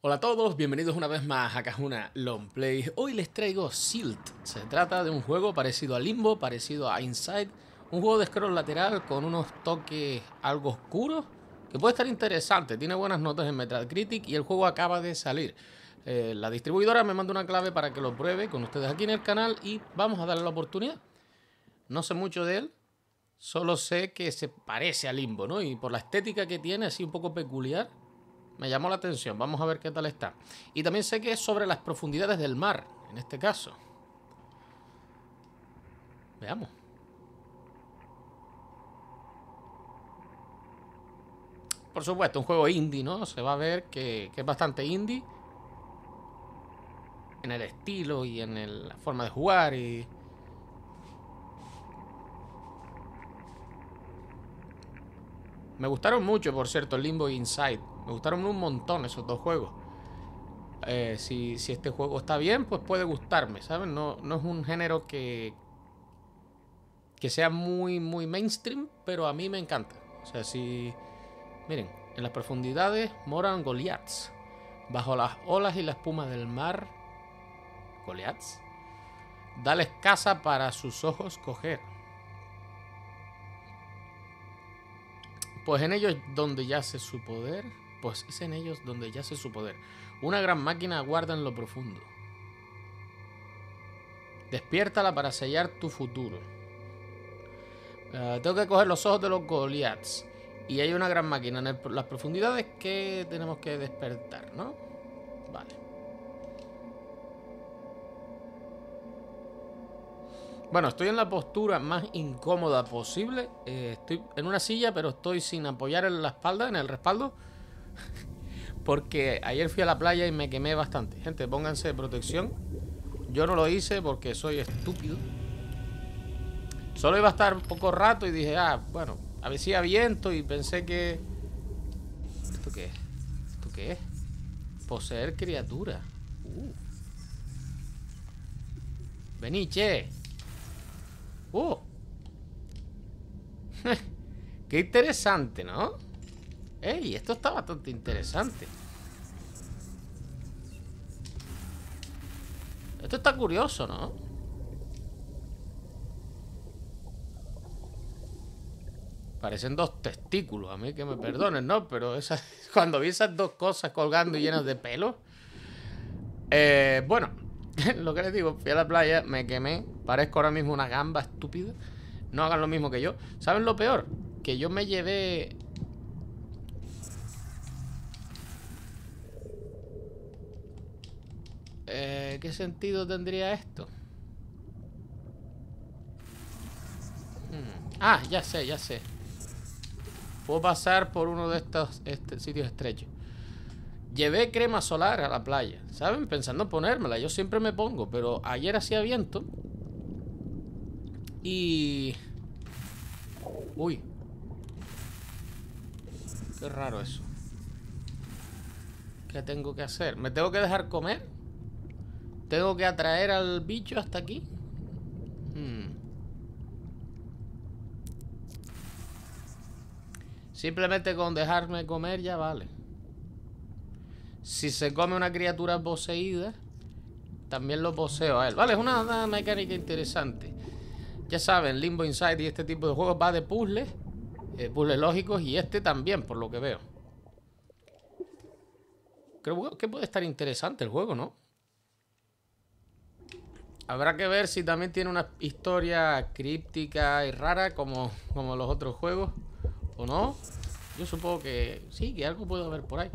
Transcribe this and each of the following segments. Hola a todos, bienvenidos una vez más a Kahuna Longplays. Hoy les traigo Silt. Se trata de un juego parecido a Limbo, parecido a Inside. Un juego de scroll lateral con unos toques algo oscuros que puede estar interesante. Tiene buenas notas en Metacritic y el juego acaba de salir. La distribuidora me manda una clave para que lo pruebe con ustedes aquí en el canal y vamos a darle la oportunidad. No sé mucho de él, solo sé que se parece a Limbo, ¿no? Y por la estética que tiene, así un poco peculiar, me llamó la atención. Vamos a ver qué tal está. Y también sé que es sobre las profundidades del mar, en este caso. Veamos. Por supuesto, un juego indie, ¿no? Se va a ver que es bastante indie en el estilo y en la forma de jugar y... Me gustaron mucho, por cierto, Limbo e Inside. Me gustaron un montón esos dos juegos. Si este juego está bien, pues puede gustarme, ¿saben? No es un género que sea muy mainstream, pero a mí me encanta. O sea, si... Miren, en las profundidades moran Goliaths. Bajo las olas y la espuma del mar... ¿Goliaths? Dales caza para sus ojos coger. Pues en ellos donde yace su poder. Una gran máquina aguarda en lo profundo. Despiértala para sellar tu futuro. Tengo que coger los ojos de los Goliaths. Y hay una gran máquina en las profundidades que tenemos que despertar, ¿no? Vale. Bueno, estoy en la postura más incómoda posible. Estoy en una silla, pero estoy sin apoyar en la espalda, en el respaldo. Porque ayer fui a la playa y me quemé bastante. Gente, pónganse de protección. Yo no lo hice porque soy estúpido. Solo iba a estar un poco rato y dije, bueno, a ver si había viento y pensé que... ¿Esto qué es? ¿Esto qué es? Poseer criatura. Vení, che. Qué interesante, ¿no? Ey, esto está bastante interesante. Esto está curioso, ¿no? Parecen dos testículos. A mí que me perdonen, ¿no? Pero esas, cuando vi esas dos cosas colgando y llenas de pelo... bueno, lo que les digo, fui a la playa, me quemé. Parezco ahora mismo una gamba estúpida. No hagan lo mismo que yo. ¿Saben lo peor? Que yo me llevé... ¿qué sentido tendría esto? Ah, ya sé. Puedo pasar por uno de estos sitios estrechos. Llevé crema solar a la playa, ¿saben? Pensando en ponérmela. Yo siempre me pongo, pero ayer hacía viento. Y... Uy. Qué raro eso. ¿Qué tengo que hacer? ¿Me tengo que dejar comer? ¿Tengo que atraer al bicho hasta aquí? Simplemente con dejarme comer ya vale. Si se come una criatura poseída, también lo poseo a él. Vale, es una mecánica interesante. Ya saben, Limbo, Inside y este tipo de juegos va de puzzles, puzzles lógicos, y este también, por lo que veo. Creo que puede estar interesante el juego, ¿no? Habrá que ver si también tiene una historia críptica y rara como los otros juegos, ¿o no? Yo supongo que sí, que algo puedo ver por ahí.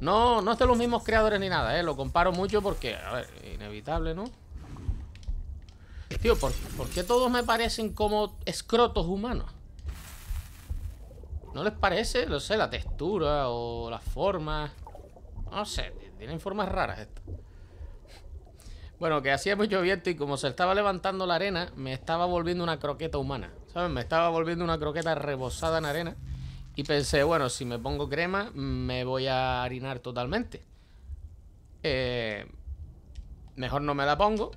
No es de los mismos creadores ni nada, ¿eh? Lo comparo mucho porque, a ver, inevitable, ¿no? Tío, ¿por qué todos me parecen como escrotos humanos? ¿No les parece? No sé, la textura o las formas. No sé, tienen formas raras estas. Bueno, que hacía mucho viento y como se estaba levantando la arena, me estaba volviendo una croqueta humana, ¿saben? Me estaba volviendo una croqueta rebozada en arena. Y pensé, bueno, si me pongo crema, me voy a harinar totalmente. Mejor no me la pongo.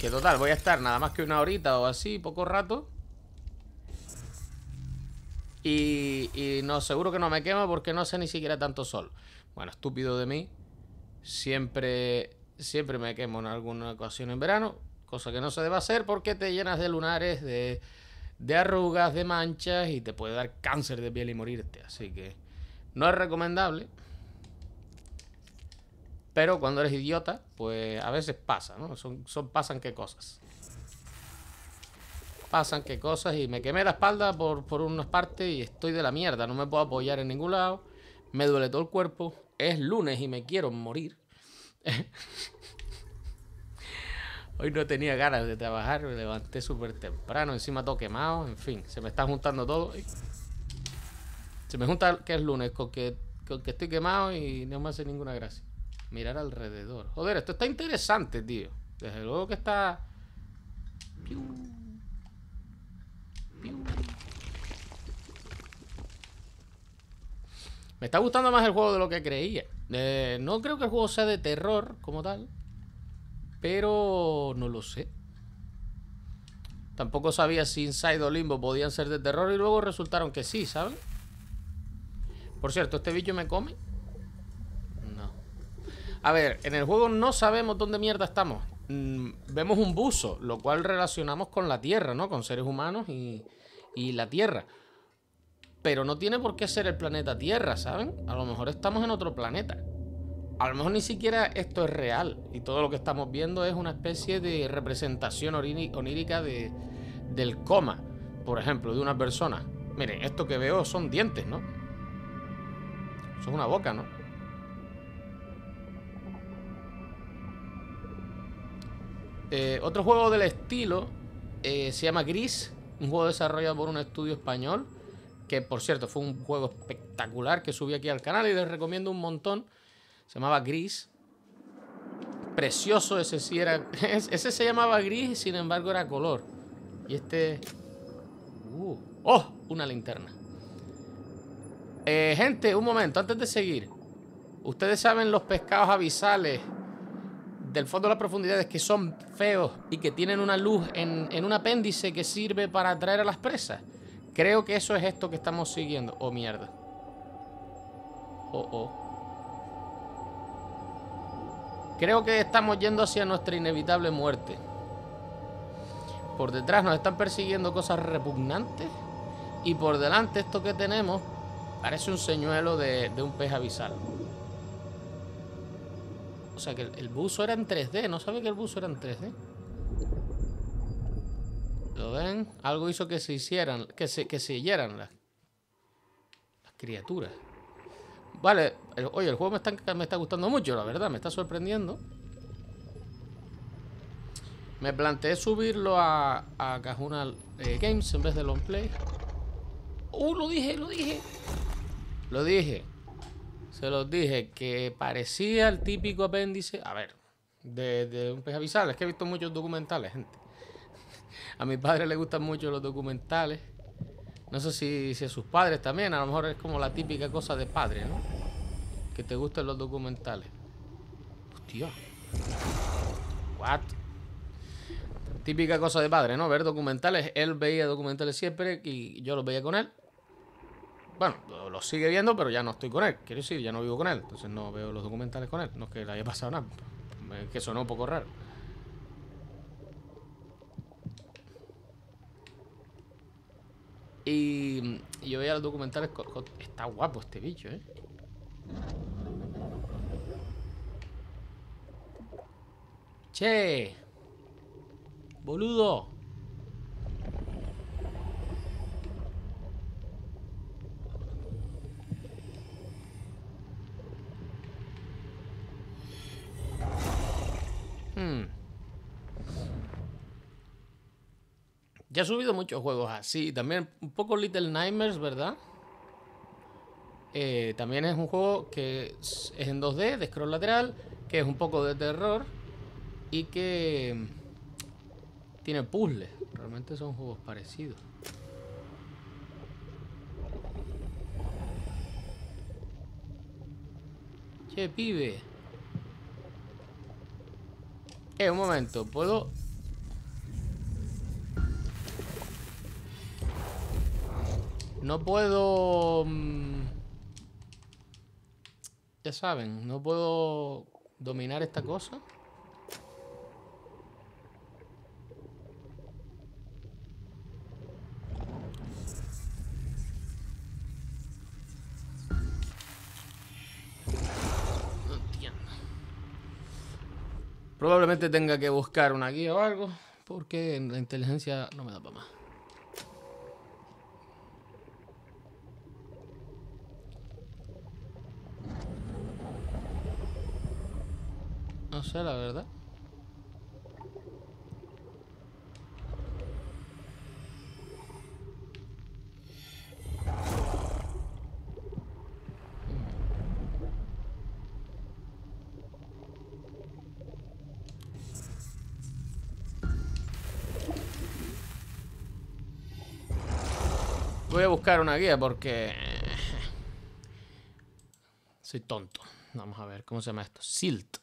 Que total, voy a estar nada más que una horita o así, poco rato. Y no, seguro que no me quema porque no hace ni siquiera tanto sol. Bueno, estúpido de mí. Siempre me quemo en alguna ocasión en verano, cosa que no se debe hacer porque te llenas de lunares, de arrugas, de manchas y te puede dar cáncer de piel y morirte. Así que no es recomendable. Pero cuando eres idiota, pues a veces pasa, ¿no? Pasan qué cosas. Pasan qué cosas y me quemé la espalda por unas partes y estoy de la mierda. No me puedo apoyar en ningún lado. Me duele todo el cuerpo. Es lunes y me quiero morir. Hoy no tenía ganas de trabajar. Me levanté súper temprano. Encima todo quemado. En fin, se me está juntando todo. Se me junta que es lunes con que estoy quemado y no me hace ninguna gracia. Mirar alrededor. Joder, esto está interesante, tío. Desde luego que está... Piu. Piu. Me está gustando más el juego de lo que creía. No creo que el juego sea de terror como tal, pero no lo sé. Tampoco sabía si Inside o Limbo podían ser de terror y luego resultaron que sí, ¿sabes? Por cierto, ¿este bicho me come? A ver, en el juego no sabemos dónde mierda estamos. Vemos un buzo, lo cual relacionamos con la Tierra, ¿no? Con seres humanos y la Tierra. Pero no tiene por qué ser el planeta Tierra, ¿saben? A lo mejor estamos en otro planeta. A lo mejor ni siquiera esto es real. Y todo lo que estamos viendo es una especie de representación onírica del coma, por ejemplo, de una persona. Miren, esto que veo son dientes, ¿no? Eso es una boca, ¿no? Otro juego del estilo se llama Gris, un juego desarrollado por un estudio español, que por cierto fue un juego espectacular que subí aquí al canal y les recomiendo un montón. Se llamaba Gris. Precioso, ese sí era... Ese se llamaba Gris, sin embargo era color. Y este... ¡Oh! Una linterna. Gente, un momento, antes de seguir. Ustedes saben los pescados abisales del fondo de las profundidades, que son feos y que tienen una luz en un apéndice que sirve para atraer a las presas. Creo que eso es esto que estamos siguiendo. Oh, mierda. Creo que estamos yendo hacia nuestra inevitable muerte. Por detrás nos están persiguiendo cosas repugnantes y por delante esto que tenemos parece un señuelo de un pez abisal. O sea, que el buzo era en 3D. No sabe que el buzo era en 3D. ¿Lo ven? Algo hizo que se hicieran... Que se hillaran las criaturas. Vale. Oye, el juego me está gustando mucho, la verdad. Me está sorprendiendo. Me planteé subirlo a Kahuna Games en vez de Longplays. Lo dije. Se los dije que parecía el típico apéndice, a ver, de un pez abisal. Es que he visto muchos documentales, gente. A mi padre le gustan mucho los documentales. No sé si a sus padres también. A lo mejor es como la típica cosa de padre, ¿no? Que te gustan los documentales. Hostia. What? Típica cosa de padre, ¿no? Ver documentales. Él veía documentales siempre y yo los veía con él. Bueno, lo sigue viendo, pero ya no estoy con él. Quiero decir, ya no vivo con él. Entonces no veo los documentales con él. No es que le haya pasado nada. Es que sonó un poco raro. Y yo veía los documentales con... Está guapo este bicho, ¿eh? Che. Boludo. Ya he subido muchos juegos así. También un poco Little Nightmares, ¿verdad? También es un juego que es en 2D, de scroll lateral, que es un poco de terror y que tiene puzzles. Realmente son juegos parecidos. Che, pibe. Un momento, ¿puedo...? No puedo... Ya saben, no puedo dominar esta cosa. No entiendo. Probablemente tenga que buscar una guía o algo, porque la inteligencia no me da para más. No sé, la verdad. Voy a buscar una guía porque soy tonto. Vamos a ver, ¿cómo se llama esto? Silt.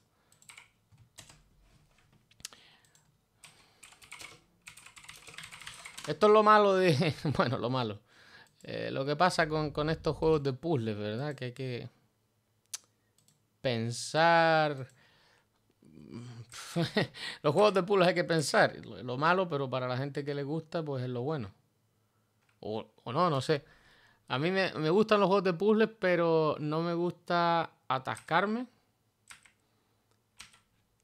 Esto es lo malo de... Bueno, lo malo. Lo que pasa con estos juegos de puzzles, ¿verdad? Que hay que pensar... Los juegos de puzzles hay que pensar. Lo malo, pero para la gente que le gusta, pues es lo bueno. O no, no sé. A mí me gustan los juegos de puzzles, pero no me gusta atascarme.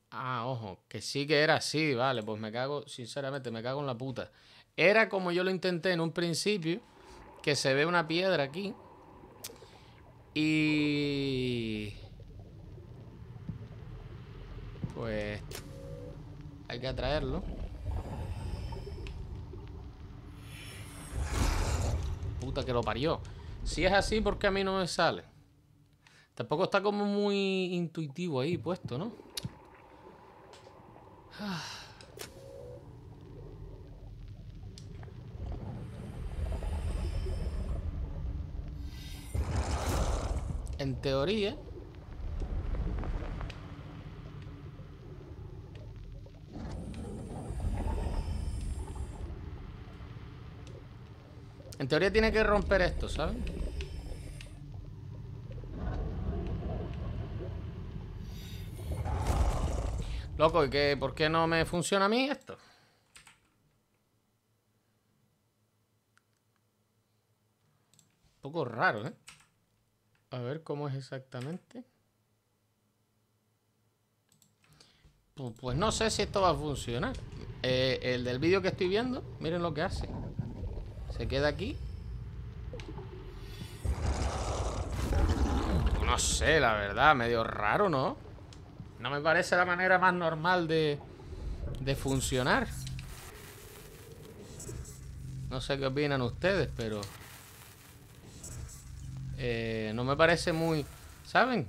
Ah, ojo, que sí que era así, vale. Pues me cago, sinceramente, me cago en la puta. Era como yo lo intenté en un principio, que se ve una piedra aquí. Y... pues... hay que atraerlo. Puta que lo parió. Si es así, ¿por qué a mí no me sale? Tampoco está como muy intuitivo ahí puesto, ¿no? En teoría. En teoría tiene que romper esto, ¿saben? Loco, ¿y qué? ¿Por qué no me funciona a mí esto? Un poco raro, ¿eh? A ver cómo es exactamente. Pues no sé si esto va a funcionar. El del vídeo que estoy viendo, miren lo que hace. Se queda aquí. No sé, la verdad, medio raro, ¿no? No me parece la manera más normal de funcionar. No sé qué opinan ustedes, pero... no me parece muy... ¿Saben?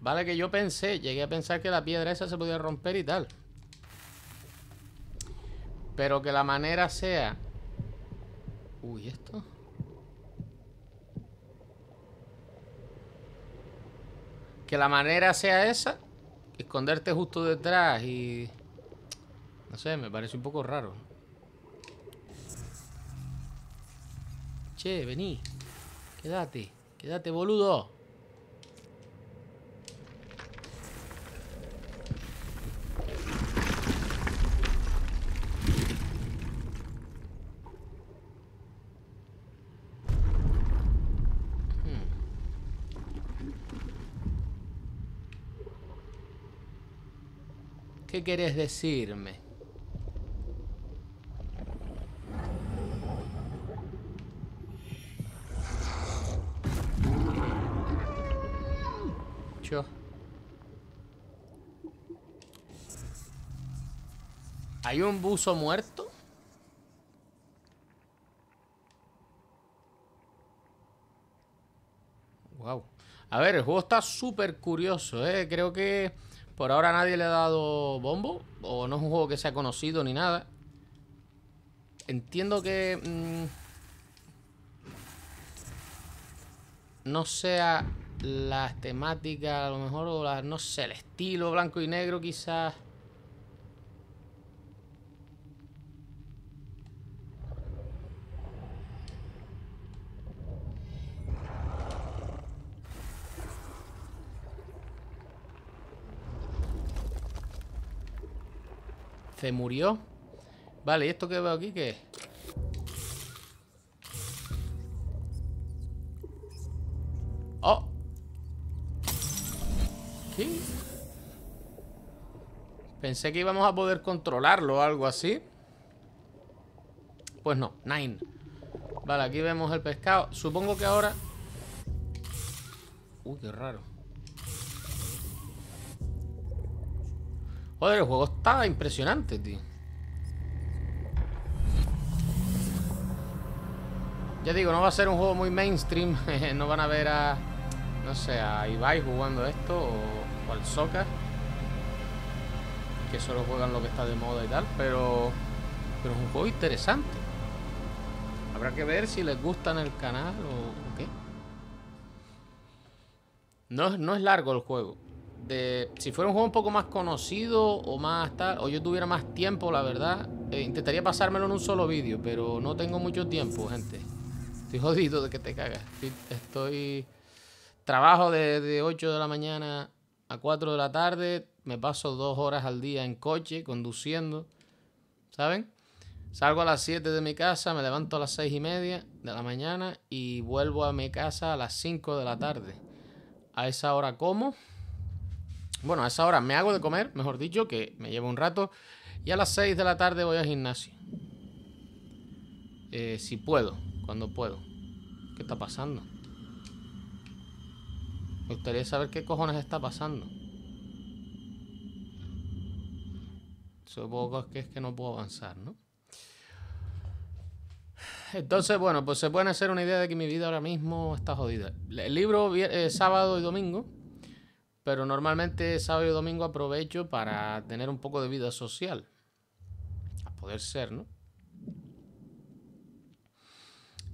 Vale que yo pensé, llegué a pensar que la piedra esa se podía romper y tal. Pero que la manera sea... Uy, ¿esto? Que la manera sea esa, esconderte justo detrás y... No sé, me parece un poco raro. Che, vení. Quédate, quédate, boludo. ¿Qué querés decirme? ¿Hay un buzo muerto? Wow. A ver, el juego está súper curioso, ¿eh? Creo que por ahora nadie le ha dado bombo. O no es un juego que sea conocido ni nada. Entiendo que... no sea las temáticas, a lo mejor, o la, no sé, el estilo blanco y negro quizás. Se murió. Vale, ¿y esto que veo aquí qué es? ¡Oh! Sí. Pensé que íbamos a poder controlarlo o algo así. Pues no, nine. Vale, aquí vemos el pescado. Supongo que ahora... Uy, qué raro. Joder, el juego está impresionante, tío. Ya digo, no va a ser un juego muy mainstream. No van a ver a... No sé, a Ibai jugando esto o al Soccer, que solo juegan lo que está de moda y tal. Pero es un juego interesante. Habrá que ver si les gusta en el canal o qué. No es largo el juego. Si fuera un juego un poco más conocido o más tal, o yo tuviera más tiempo, la verdad, intentaría pasármelo en un solo vídeo, pero no tengo mucho tiempo, gente. Estoy jodido de que te cagas. Trabajo de 8 de la mañana a 4 de la tarde. Me paso 2 horas al día en coche, conduciendo, ¿saben? Salgo a las 7 de mi casa, me levanto a las 6:30 de la mañana y vuelvo a mi casa a las 5 de la tarde. A esa hora como... Bueno, a esa hora me hago de comer, mejor dicho, que me llevo un rato. Y a las 6 de la tarde voy al gimnasio. Si puedo, cuando puedo. ¿Qué está pasando? Me gustaría saber qué cojones está pasando. Supongo que es que no puedo avanzar, ¿no? Entonces, bueno, pues se pueden hacer una idea de que mi vida ahora mismo está jodida. El libro sábado y domingo. Pero normalmente sábado y domingo aprovecho para tener un poco de vida social. A poder ser, ¿no?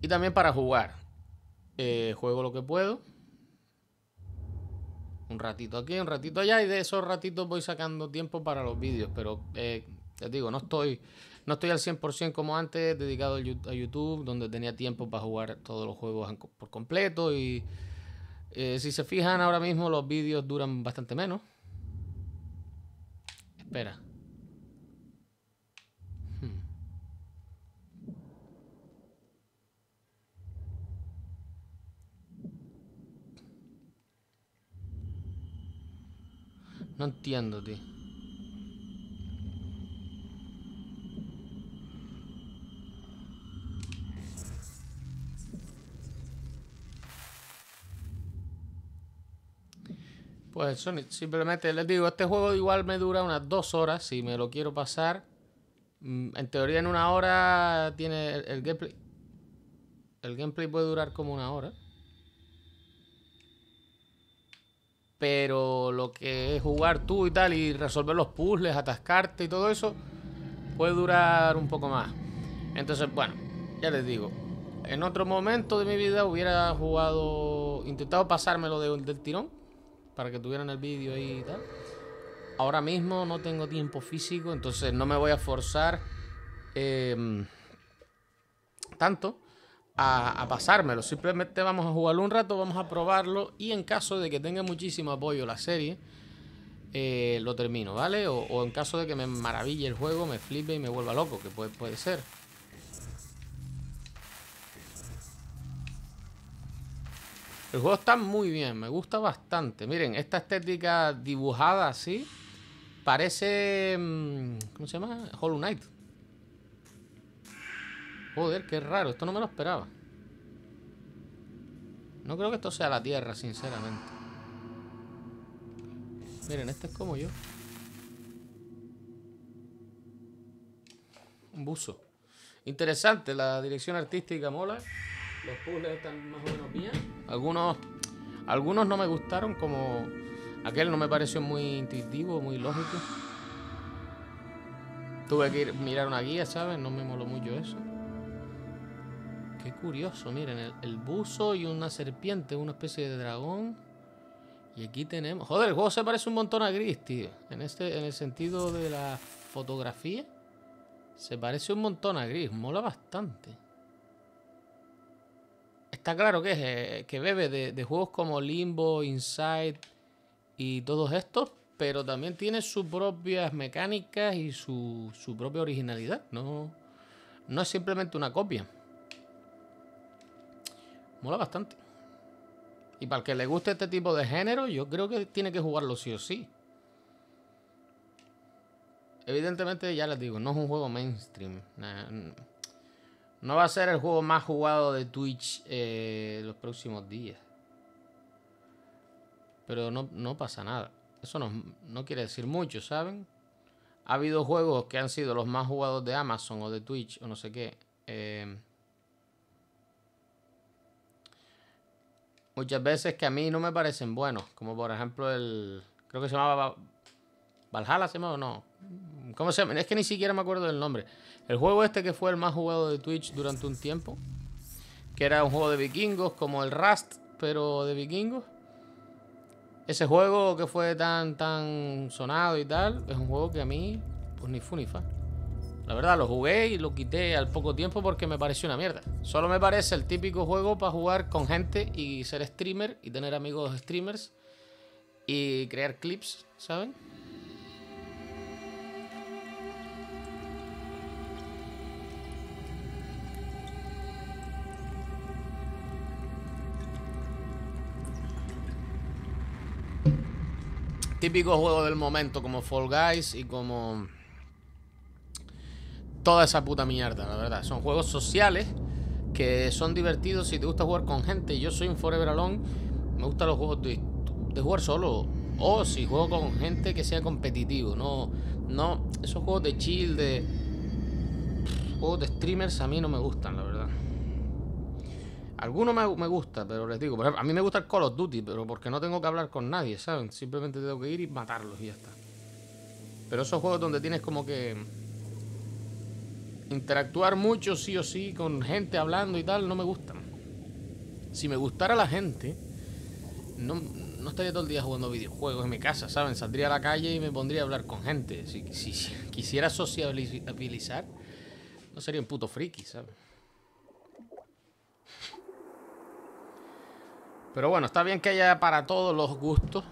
Y también para jugar. Juego lo que puedo. Un ratito aquí, un ratito allá. Y de esos ratitos voy sacando tiempo para los vídeos. Pero, les digo, no estoy al 100% como antes, dedicado a YouTube, donde tenía tiempo para jugar todos los juegos por completo y... si se fijan, ahora mismo los vídeos duran bastante menos. Espera. No entiendo, tío. Pues Sonic, simplemente les digo, este juego igual me dura unas 2 horas si me lo quiero pasar. En teoría en 1 hora tiene el gameplay. El gameplay puede durar como 1 hora. Pero lo que es jugar tú y tal y resolver los puzzles, atascarte y todo eso, puede durar un poco más. Entonces, bueno, ya les digo, en otro momento de mi vida hubiera jugado, intentado pasármelo del tirón, para que tuvieran el vídeo ahí y tal. Ahora mismo no tengo tiempo físico, entonces no me voy a forzar tanto a pasármelo. Simplemente vamos a jugarlo un rato, vamos a probarlo y en caso de que tenga muchísimo apoyo la serie, lo termino, ¿vale? O en caso de que me maraville el juego, me flipe y me vuelva loco, que puede ser. El juego está muy bien, me gusta bastante. Miren, esta estética dibujada así parece... ¿Cómo se llama? Hollow Knight. Joder, qué raro, esto no me lo esperaba. No creo que esto sea la Tierra, sinceramente. Miren, este es como yo. Un buzo. Interesante, la dirección artística mola. Los puzzles están más o menos bien. Algunos no me gustaron, como aquel no me pareció muy intuitivo, muy lógico. Tuve que ir mirar una guía, ¿sabes? No me moló mucho eso. Qué curioso, miren, el buzo y una serpiente, una especie de dragón. Y aquí tenemos... Joder, el juego se parece un montón a Gris, tío. En el sentido de la fotografía, se parece un montón a Gris, mola bastante. Está claro que es que bebe de juegos como Limbo, Inside y todos estos, pero también tiene sus propias mecánicas y su propia originalidad. No es simplemente una copia. Mola bastante. Y para el que le guste este tipo de género, yo creo que tiene que jugarlo sí o sí. Evidentemente, ya les digo, no es un juego mainstream. No va a ser el juego más jugado de Twitch los próximos días. Pero no pasa nada. Eso no quiere decir mucho, ¿saben? Ha habido juegos que han sido los más jugados de Amazon o de Twitch o no sé qué. Muchas veces que a mí no me parecen buenos. Como por ejemplo el... Creo que se llamaba... ¿Valhalla se llamaba o no? ¿Cómo se llama? Es que ni siquiera me acuerdo del nombre. El juego este que fue el más jugado de Twitch durante un tiempo. Que era un juego de vikingos como el Rust, pero de vikingos. Ese juego que fue tan sonado y tal, es un juego que a mí, pues ni fu ni fa. La verdad, lo jugué y lo quité al poco tiempo porque me pareció una mierda. Solo me parece el típico juego para jugar con gente y ser streamer y tener amigos streamers y crear clips, ¿saben? Típico juego del momento, como Fall Guys y como toda esa puta mierda, la verdad. Son juegos sociales que son divertidos si te gusta jugar con gente. Yo soy un forever alone, me gustan los juegos de jugar solo o si juego con gente que sea competitivo. No, esos juegos de chill, de juegos de streamers a mí no me gustan, la verdad. Algunos me gusta, pero les digo, por ejemplo, a mí me gusta el Call of Duty, pero porque no tengo que hablar con nadie, ¿saben? Simplemente tengo que ir y matarlos y ya está. Pero esos juegos donde tienes como que interactuar mucho sí o sí con gente hablando y tal, no me gustan. Si me gustara la gente, no estaría todo el día jugando videojuegos en mi casa, ¿saben? Saldría a la calle y me pondría a hablar con gente. Si quisiera sociabilizar, no sería un puto friki, ¿saben? Pero bueno, está bien que haya para todos los gustos.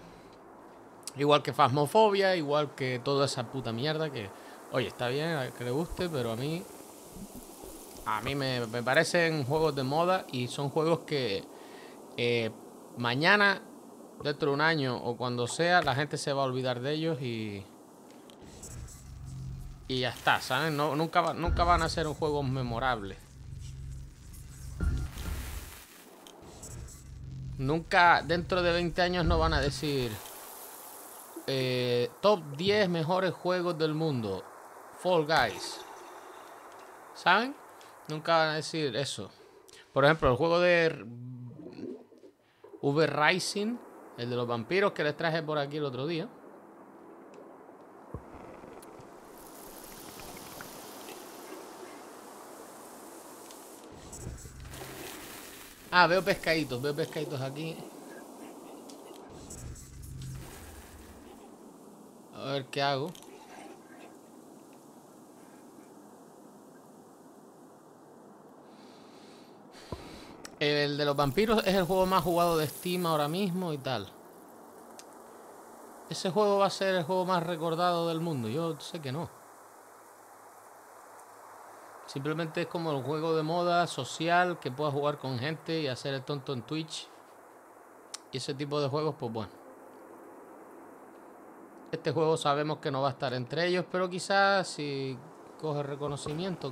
Igual que Phasmophobia, igual que toda esa puta mierda que... Oye, está bien que le guste, pero a mí... A mí me parecen juegos de moda y son juegos que... mañana, dentro de un año o cuando sea, la gente se va a olvidar de ellos y... Y ya está, ¿saben? Nunca van a ser un juego memorable. Nunca, dentro de 20 años no van a decir top 10 mejores juegos del mundo Fall Guys, ¿saben? Nunca van a decir eso. Por ejemplo, el juego de V-Rising, el de los vampiros que les traje por aquí el otro día. Ah, veo pescaditos aquí. A ver qué hago. El de los vampiros es el juego más jugado de Steam ahora mismo y tal. Ese juego va a ser el juego más recordado del mundo. Yo sé que no. Simplemente es como el juego de moda social que puedas jugar con gente y hacer el tonto en Twitch. Y ese tipo de juegos, pues bueno. Este juego sabemos que no va a estar entre ellos, pero quizás si coge reconocimiento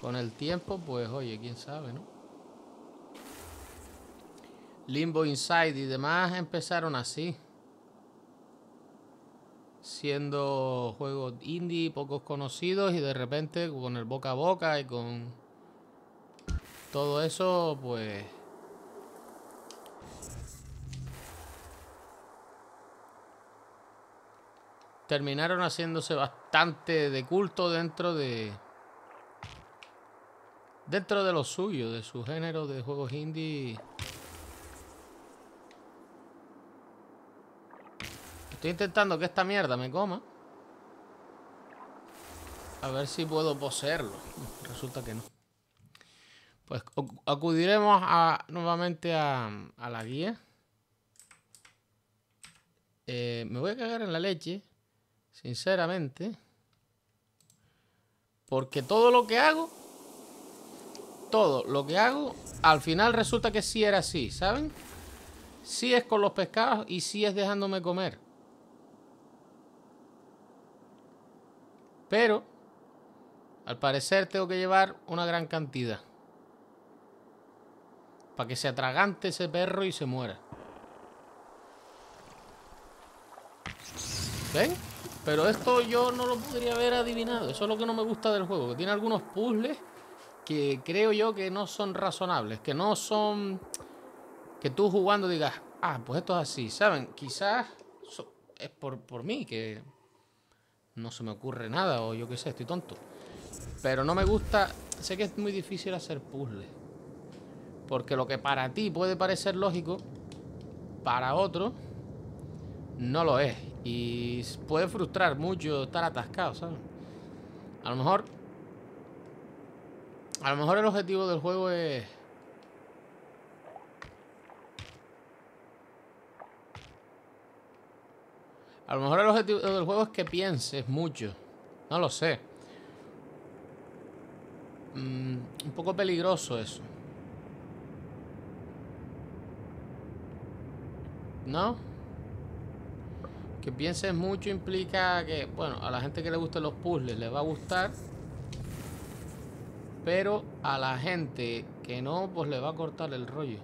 con el tiempo, pues oye, quién sabe, ¿no? Limbo, Inside y demás empezaron así. Siendo juegos indie, pocos conocidos, y de repente con el boca a boca y con todo eso, pues terminaron haciéndose bastante de culto dentro de lo suyo, de su género de juegos indie. Estoy intentando que esta mierda me coma. A ver si puedo poseerlo. Resulta que no. Pues acudiremos nuevamente a la guía. Me voy a cagar en la leche, sinceramente. Porque todo lo que hago, al final resulta que sí era así, ¿saben? Sí es con los pescados y sí es dejándome comer. Pero, al parecer tengo que llevar una gran cantidad. Para que se atragante ese perro y se muera. ¿Ven? Pero esto yo no lo podría haber adivinado. Eso es lo que no me gusta del juego. Que tiene algunos puzzles que creo yo que no son razonables. Que no son... Que tú jugando digas... Ah, pues esto es así. ¿Saben? Quizás es por mí que... No se me ocurre nada. O yo qué sé, estoy tonto. Pero no me gusta... Sé que es muy difícil hacer puzzles. Porque lo que para ti puede parecer lógico, para otro no lo es. Y puede frustrar mucho estar atascado, ¿sabes? A lo mejor el objetivo del juego es... A lo mejor el objetivo del juego es que pienses mucho. No lo sé. Un poco peligroso eso. ¿No? Que pienses mucho implica que, bueno, a la gente que le gusten los puzzles les va a gustar, pero a la gente que no, pues le va a cortar el rollo.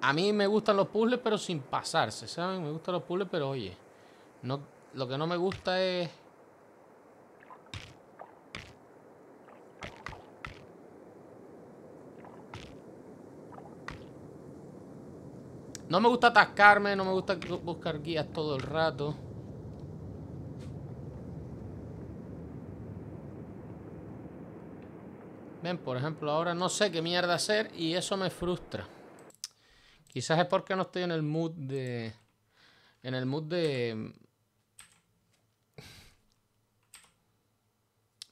A mí me gustan los puzzles, pero sin pasarse, ¿saben? Me gustan los puzzles, pero oye, no, lo que no me gusta es... No me gusta atascarme, no me gusta buscar guías todo el rato. Ven, por ejemplo, ahora no sé qué mierda hacer y eso me frustra. Quizás es porque no estoy en el mood de...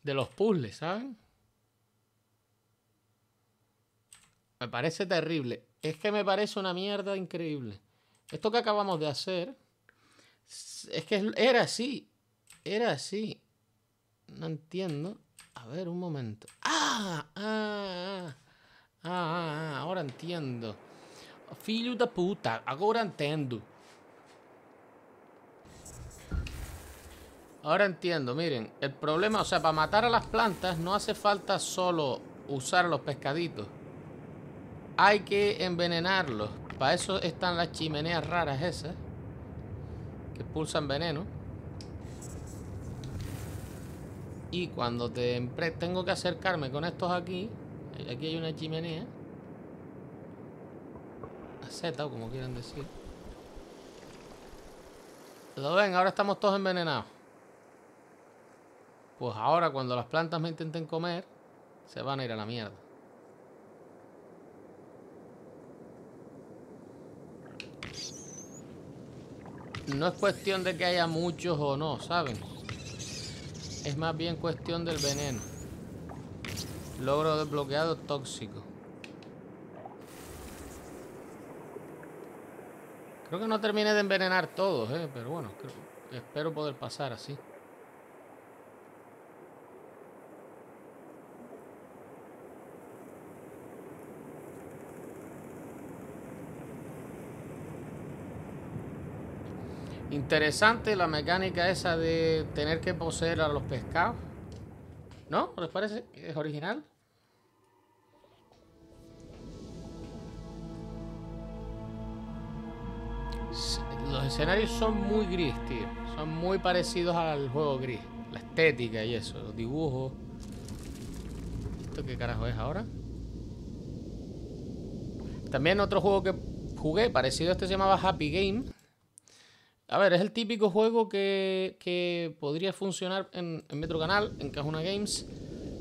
De los puzzles, ¿saben? Me parece terrible. Es que me parece una mierda increíble. Esto que acabamos de hacer... Es que era así. Era así. No entiendo. A ver, un momento. Ahora entiendo. Filho da puta. Ahora entiendo. Ahora entiendo, miren. El problema, o sea, para matar a las plantas no hace falta solo usar los pescaditos. Hay que envenenarlos. Para eso están las chimeneas raras esas que expulsan veneno. Y cuando tengo que acercarme con estos aquí. Aquí hay una chimenea. Aceta o como quieran decir. ¿Lo ven? Ahora estamos todos envenenados. Pues ahora cuando las plantas me intenten comer, se van a ir a la mierda. No es cuestión de que haya muchos o no, ¿saben? Es más bien cuestión del veneno. Logro desbloqueado tóxico. Creo que no terminé de envenenar todos, pero bueno, espero poder pasar así. Interesante la mecánica esa de tener que poseer a los pescados. ¿No? ¿Les parece? ¿Es original? Los escenarios son muy gris, tío. Son muy parecidos al juego Gris. La estética y eso, los dibujos. ¿Esto qué carajo es ahora? También otro juego que jugué parecido a este se llamaba Happy Game. A ver, es el típico juego que podría funcionar en Metro Canal, en Kahuna Games,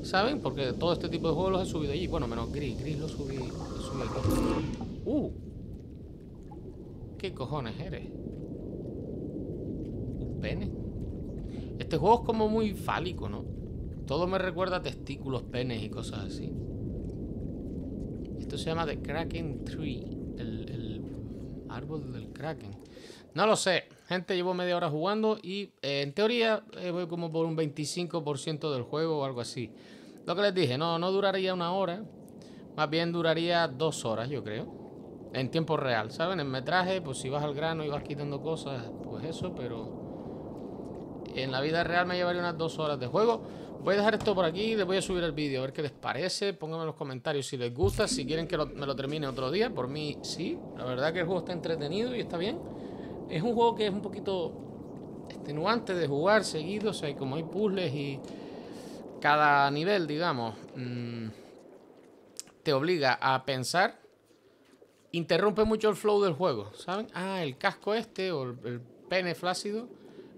¿saben? Porque todo este tipo de juegos los he subido allí. Bueno, menos Gris. Gris lo subí aquí. ¿Qué cojones eres? ¿Un pene? Este juego es como muy fálico, ¿no? Todo me recuerda a testículos, penes y cosas así. Esto se llama The Kraken Tree. El árbol del Kraken. No lo sé. Gente, llevo media hora jugando y en teoría voy como por un 25% del juego o algo así. Lo que les dije, no duraría una hora. Más bien duraría 2 horas, yo creo. En tiempo real, ¿saben? En metraje, pues si vas al grano y vas quitando cosas, pues eso, pero... en la vida real me llevaría unas 2 horas de juego. Voy a dejar esto por aquí, les voy a subir el vídeo, a ver qué les parece. Pónganme en los comentarios si les gusta, si quieren que me lo termine otro día. Por mí, sí. La verdad que el juego está entretenido y está bien. Es un juego que es un poquito extenuante de jugar seguido, o sea, como hay puzzles y cada nivel, digamos, te obliga a pensar, interrumpe mucho el flow del juego, ¿saben? Ah, el casco este o el pene flácido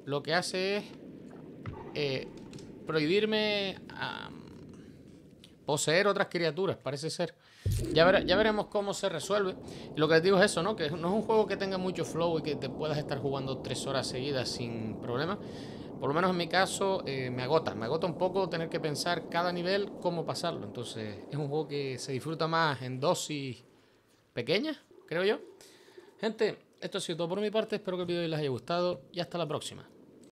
lo que hace es prohibirme poseer otras criaturas, parece ser. Ya veremos cómo se resuelve. Lo que les digo es eso, ¿no? Que no es un juego que tenga mucho flow y que te puedas estar jugando 3 horas seguidas sin problema. Por lo menos en mi caso me agota un poco tener que pensar cada nivel cómo pasarlo. Entonces es un juego que se disfruta más en dosis pequeñas, creo yo. Gente, esto ha sido todo por mi parte. Espero que el vídeo les haya gustado y hasta la próxima.